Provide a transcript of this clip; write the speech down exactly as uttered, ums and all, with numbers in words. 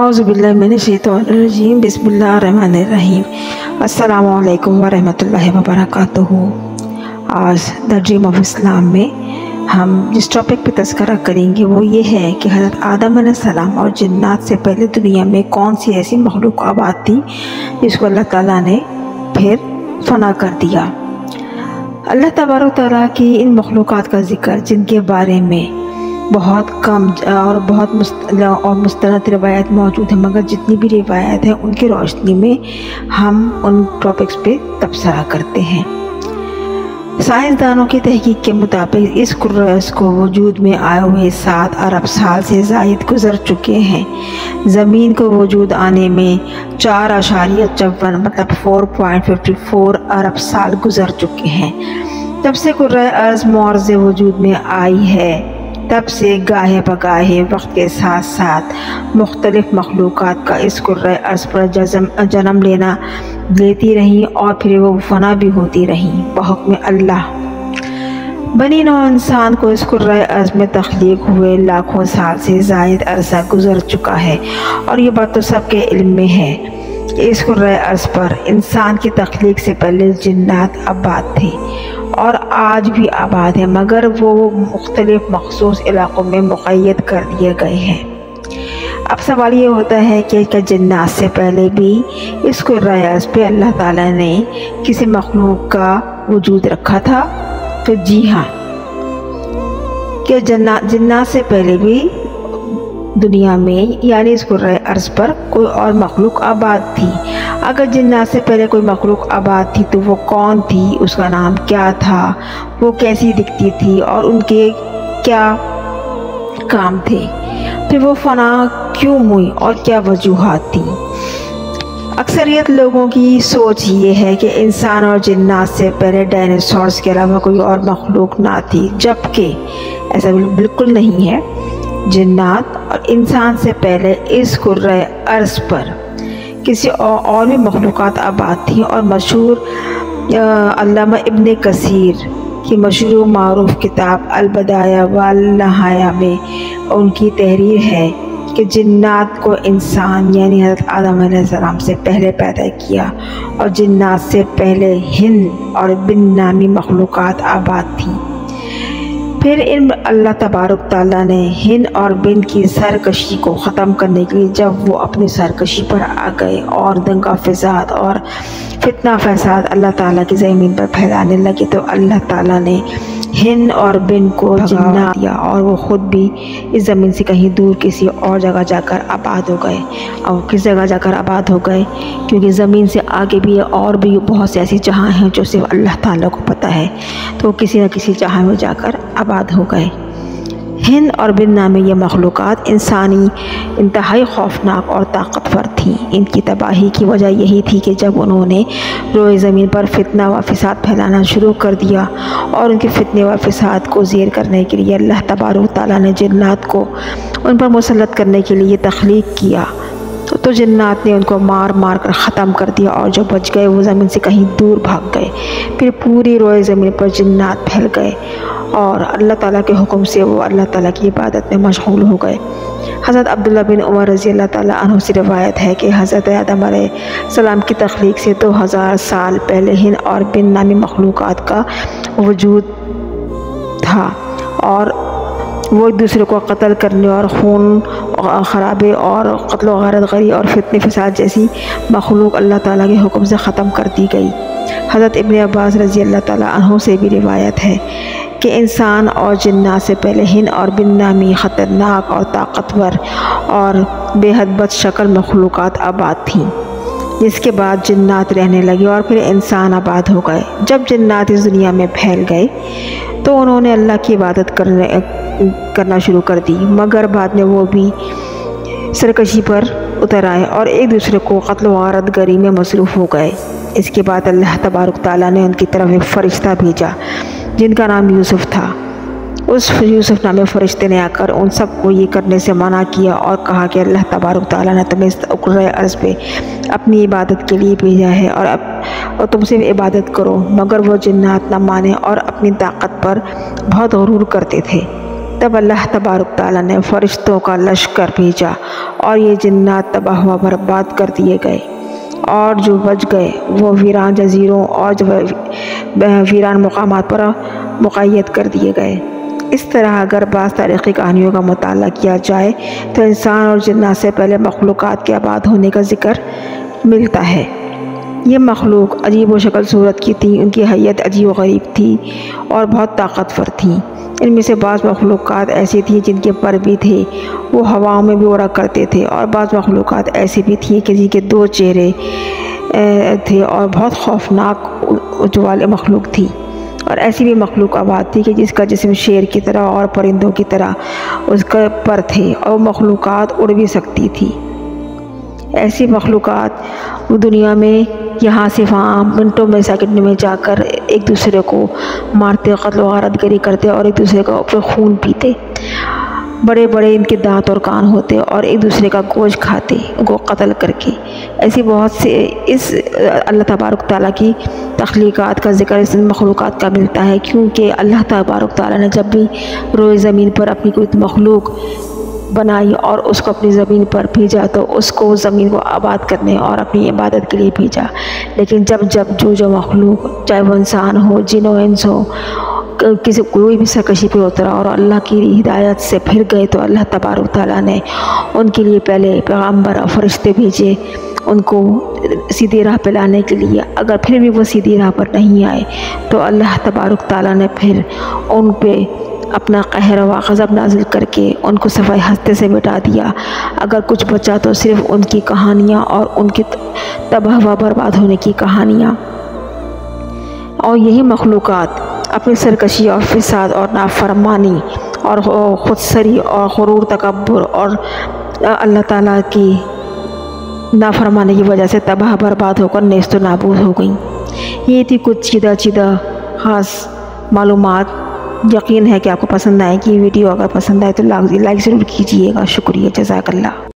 औज़ुबिल्लाहि मिनश्शैतानिर्रजीम बिस्मिल्लाहिर्रहमानिर्रहीम अस्सलामुअलैकुम वरहमतुल्लाहि वबरकातुहू। आज द ड्रीम ऑफ इस्लाम में हम जिस टॉपिक पे तस्करा करेंगे वो ये है कि हज़रत आदम अलैहिस्सलाम और जिन्नात से पहले दुनिया में कौन सी ऐसी मखलूक आबाद थी जिसको अल्लाह ताला ने फिर फना कर दिया। अल्लाह तबारक तआला की इन मखलूक़ात का जिक्र जिनके बारे में बहुत कम और बहुत मुस्त और मुस्तनद रिवायत मौजूद है, मगर जितनी भी रिवायत हैं उनकी रोशनी में हम उन टॉपिक्स पे तबसरा करते हैं। साइंसदानों की तहकीक के मुताबिक इस कुर्रस को वजूद में आए हुए सात अरब साल से ज़ायद गुजर चुके हैं। ज़मीन को वजूद आने में चार अशारिया चौवन मतलब फोर पॉइंट फिफ्टी फोर अरब साल गुजर चुके हैं। तब से कुर्रह अर्ज़ मौर्ज वजूद में आई है। तब से गाहे बगाहे वक्त के साथ साथ मुख्तलिफ़ मखलूक़ात का इस कुर्रे अर्ज़ पर जज़म जन्म लेना लेती रहीं और फिर वो फना भी होती रहीं बहुक्म अल्लाह। बनी नौ इंसान को इस कुर्रे अर्ज़ में तख्लीक हुए लाखों साल से ज़ायद अरसा गुजर चुका है और ये बात तो सबके इल्म में है। इस कुर्रे अर्ज़ पर इंसान की तख्लीक से पहले जिन्नात आबाद थे और आज भी आबाद है, मगर वो मुख्तलिफ़ मखसूस इलाक़ों में मुक़य्यद कर दिए गए हैं। अब सवाल ये होता है कि क्या जिन्नात से पहले भी इस कुर्रए अर्ज़ पे अल्लाह ताला ने किसी मखलूक का वजूद रखा था? तो जी हाँ, कि जिन्नात जिन्नात से पहले भी दुनिया में यानी इस कुर्रए अर्ज़ पर कोई और मखलूक आबाद थी। अगर जिन्नात से पहले कोई मखलूक आबाद थी तो वो कौन थी, उसका नाम क्या था, वो कैसी दिखती थी और उनके क्या काम थे, फिर वो फना क्यों हुई और क्या वजूहात थी। अक्सरियत लोगों की सोच ये है कि इंसान और जिन्नात से पहले डायनासोर्स के अलावा कोई और मखलूक ना थी, जबकि ऐसा बिल्कुल नहीं है। जिन्नात और इंसान से पहले इस कुर्रए अर्ज़ पर किसी और भी मखलूक़ात आबाद थी और मशहूर अल्लामा इब्न कसीर की मशहूर मारूफ़ किताब अल-बदाया वाल-नहाया में उनकी तहरीर है कि जिन्नात को इंसान यानी हज़रत आदम अलैहिस्सलाम से पहले पैदा किया और जिन्नात से पहले हिंद और बिन नामी मखलूक़ात आबाद थी। फिर इन अल्लाह तबारक ताला ने हिंद और बिन की सरकशी को ख़त्म करने के लिए जब वो अपनी सरकशी पर आ गए और दंगा फसाद और फितना फसाद अल्लाह ताला की ज़मीन पर फैलाने लगे तो अल्लाह ताला ने हिंद और बिन को भगा दिया और वो ख़ुद भी इस ज़मीन से कहीं दूर किसी और जगह जाकर आबाद हो गए। और किस जगह जाकर आबाद हो गए, क्योंकि ज़मीन से आगे भी और भी बहुत से ऐसी जहाँ हैं जो सिर्फ अल्लाह ताला को पता है, तो किसी न किसी जहाँ में जाकर आबाद हो गए। हिंद और बिन नामे ये मखलूक़ात इंसानी इंतहाई खौफनाक और ताकतवर थीं। इनकी तबाही की वजह यही थी कि जब उन्होंने रोए ज़मीन पर फितना व फसाद फैलाना शुरू कर दिया और उनके फितने व फसाद को ज़ेर करने के लिए अल्लाह तबारक ताला ने जिन्नात को उन पर मुसलत करने के लिए तख्लीक किया तो, तो जिन्नात ने उनको मार मार कर ख़त्म कर दिया और जो बच गए वो ज़मीन से कहीं दूर भाग गए। फिर पूरी रोए ज़मीन पर जिन्नात फैल गए और अल्लाह ताला के हुक्म से वो अल्लाह ताला की इबादत में मशगूल हो गए। हज़रत अब्दुल्लाह बिन उमर रज़ी अल्लाह ताला अन्हु से रिवायत है कि हज़रत आदम अलैहिस्सलाम की तख्लीक से दो हज़ार साल पहले हिंद और बिन नामी मखलूक़ात का वजूद था और वो एक दूसरे को कत्ल करने और खून खराबे और कत्ल गारत गरी और फितने फसाद जैसी मखलूक अल्लाह ताला के हुक्म से ख़त्म कर दी गई। हज़रत इब्न अब्बास रज़ी अल्लाह ताला अन्हु से भी रिवायत है कि इंसान और जिन्नात से पहले हिंद और बिन नामी ख़तरनाक और ताकतवर और बेहद बदशक्ल मखलूक़ात आबाद थीं, जिसके बाद जिन्नात रहने लगे और फिर इंसान आबाद हो गए। जब जिन्नात इस दुनिया में फैल गए तो उन्होंने अल्लाह की इबादत करने करना शुरू कर दी, मगर बाद में वो भी सरकशी पर उतर आए और एक दूसरे को कत्ल व गारत गरी में मसरूफ़ हो गए। इसके बाद अल्लाह तबारक ताला ने उनकी तरफ एक फ़रिश्ता भेजा जिनका नाम यूसुफ था। उस यूसुफ नामे फ़रिश्ते ने आकर उन सब को ये करने से मना किया और कहा कि अल्लाह तबारक ताला ने तुम्हें इस कुर्रए अर्ज़ पे अपनी इबादत के लिए भेजा है और अब और तुम सिर्फ इबादत करो, मगर वो जिन्नात ना माने और अपनी ताकत पर बहुत गुरूर करते थे। तब अल्लाह तबारक ताला ने फरिश्तों का लश्कर भेजा और ये जिन्नात तबाह व बर्बाद कर दिए गए और जो बच गए वो वीरान जजीरों और वीरान मकामात पर मुक़य्यद कर दिए गए। इस तरह अगर बास तारीख़ी कहानियों का मुताला किया जाए तो इंसान और जिन्नात से पहले मखलूक़ात के आबाद होने का ज़िक्र मिलता है। ये मखलूक अजीब व शक्ल सूरत की थी, उनकी हैयत अजीब व गरीब थी और बहुत ताकतवर थी। इनमें से बाज़ मखलूक़ात ऐसी थी जिनके पर भी थे, वो हवाओं में भी उड़ा करते थे और बाज़ मखलूक़ात ऐसी भी थी कि जिनके दो चेहरे थे और बहुत खौफनाक जवाल मखलूक थी। और ऐसी भी मखलूक आबाद थी कि जिसका जिस्म शेर की तरह और परिंदों की तरह उसके पर थे और मखलूक़ात उड़ भी सकती थी। ऐसी मखलूक़ात दुनिया में यहाँ से वहाँ मिनटों में सेकंड में जाकर एक दूसरे को मारते, कत्ल गारतगरी करते और एक दूसरे का ऊपर खून पीते। बड़े बड़े इनके दांत और कान होते और एक दूसरे का गोश्त खाते, उनको कत्ल करके। ऐसी बहुत से इस अल्लाह तबारक ताला की तख्लीक़ात का जिक्र इस मखलूक़ात का मिलता है, क्योंकि अल्लाह तबारक ताला ने जब भी रोए ज़मीन पर अपनी कोई मखलूक बनाई और उसको अपनी ज़मीन पर भेजा तो उसको ज़मीन को आबाद करने और अपनी इबादत के लिए भेजा। लेकिन जब जब जो जो मखलूक, चाहे वो इंसान हो, जिन व इंस हो, किसी कोई भी सरकशी पे उतरा और अल्लाह की हिदायत से फिर गए तो अल्लाह तबारक ताला ने उनके लिए पहले पैगम्बर और फरिश्ते भेजे उनको सीधी राह पर लाने के लिए। अगर फिर भी वो सीधी राह पर नहीं आए तो अल्लाह तबारक ताला ने फिर उन पर अपना कहर व गज़ब नाजिल करके उनको सफ़ाई हस्ते से मिटा दिया। अगर कुछ बचा तो सिर्फ़ उनकी कहानियाँ और उनकी तबाह व बर्बाद होने की कहानियाँ। और यही मखलूक़ात अपनी सरकशी और फ़साद और नाफरमानी और ख़ुदसरी और गुरूर, तकब्बुर और अल्लाह ताला की नाफरमानी की वजह से तबाह बर्बाद होकर नेस्त नाबूद हो गई। ये थी कुछ चीदा चीदा ख़ास मालूमात। यकीन है कि आपको पसंद आएगी वीडियो। अगर पसंद आए तो लाइक ज़रूर कीजिएगा। शुक्रिया, जज़ाकल्लाह।